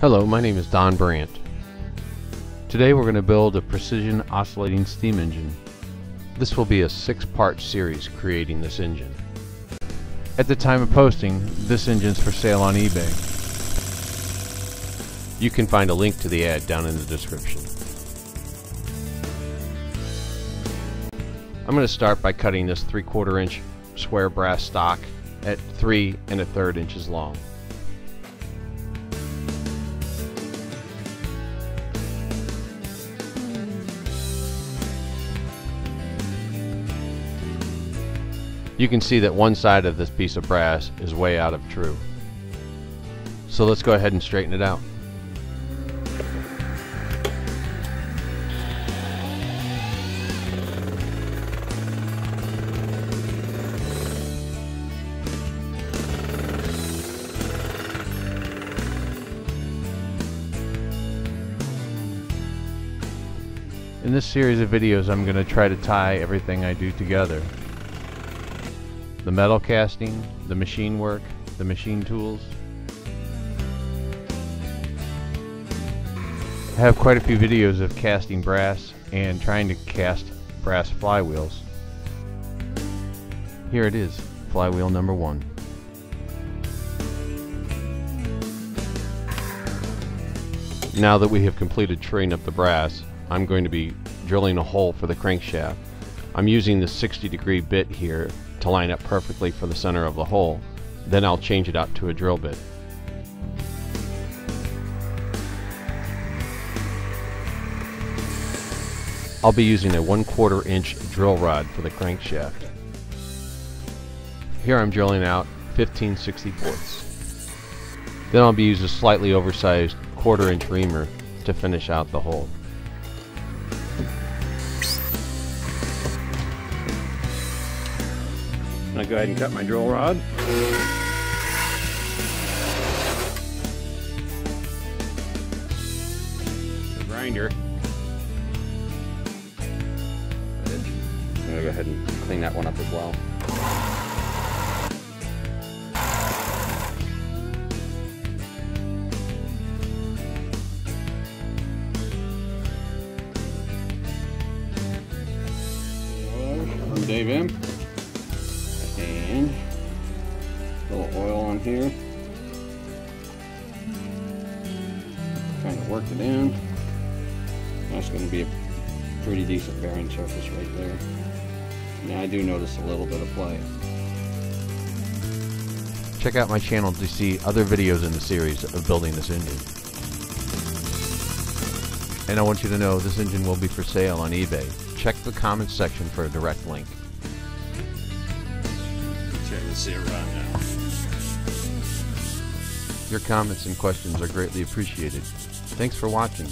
Hello, my name is Don Brandt. Today we're going to build a precision oscillating steam engine. This will be a 6-part series creating this engine. At the time of posting, this engine's for sale on eBay. You can find a link to the ad down in the description. I'm going to start by cutting this 3/4 inch square brass stock at 3 1/3 inches long. You can see that one side of this piece of brass is way out of true. So let's go ahead and straighten it out. In this series of videos, I'm going to try to tie everything I do together. The metal casting, the machine work, the machine tools. I have quite a few videos of casting brass and trying to cast brass flywheels. Here it is, flywheel number 1. Now that we have completed truing up the brass, I'm going to be drilling a hole for the crankshaft. I'm using the 60-degree bit here to line up perfectly for the center of the hole, then I'll change it out to a drill bit. I'll be using a 1/4 inch drill rod for the crankshaft. Here I'm drilling out 15 64ths. Then I'll be using a slightly oversized 1/4 inch reamer to finish out the hole. I'm going to go ahead and cut my drill rod. The grinder. I'm going to go ahead and clean that one up as well. I'm Dave M. And a little oil on here. Trying to work it in. That's going to be a pretty decent bearing surface right there. Now I do notice a little bit of play. Check out my channel to see other videos in the series of building this engine. And I want you to know this engine will be for sale on eBay. Check the comments section for a direct link. Let's see it right now. Your comments and questions are greatly appreciated. Thanks for watching.